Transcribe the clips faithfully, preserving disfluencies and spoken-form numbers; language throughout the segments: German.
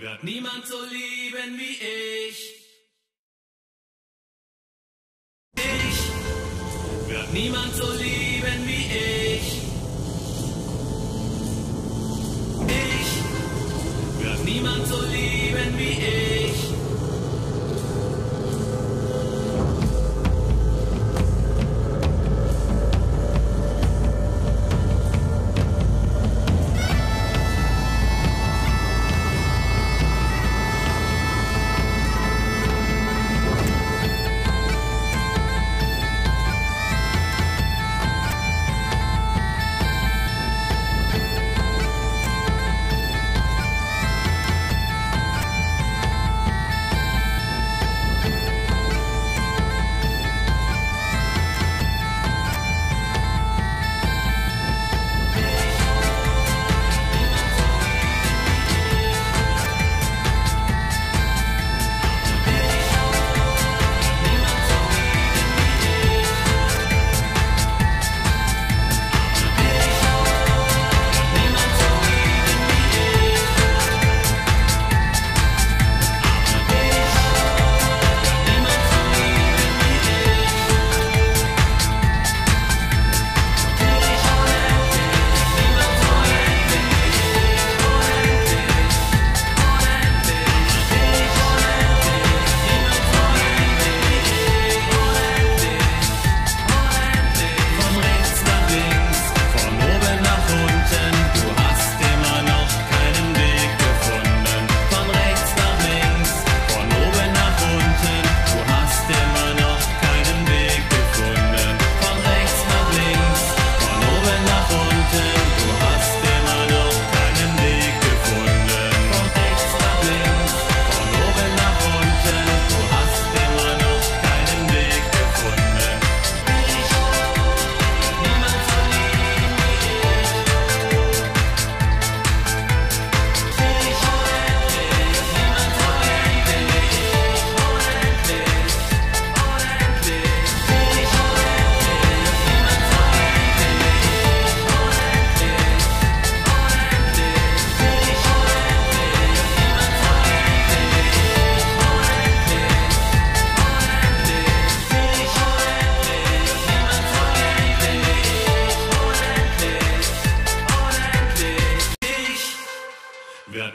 wird niemand so lieben wie ich. Ich wird niemand so lieben wie ich. Ich wird niemand so lieben wie ich.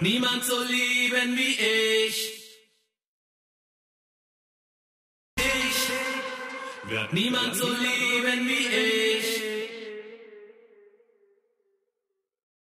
Niemand so lieben wie ich. Ich wird niemand so lieben wie ich.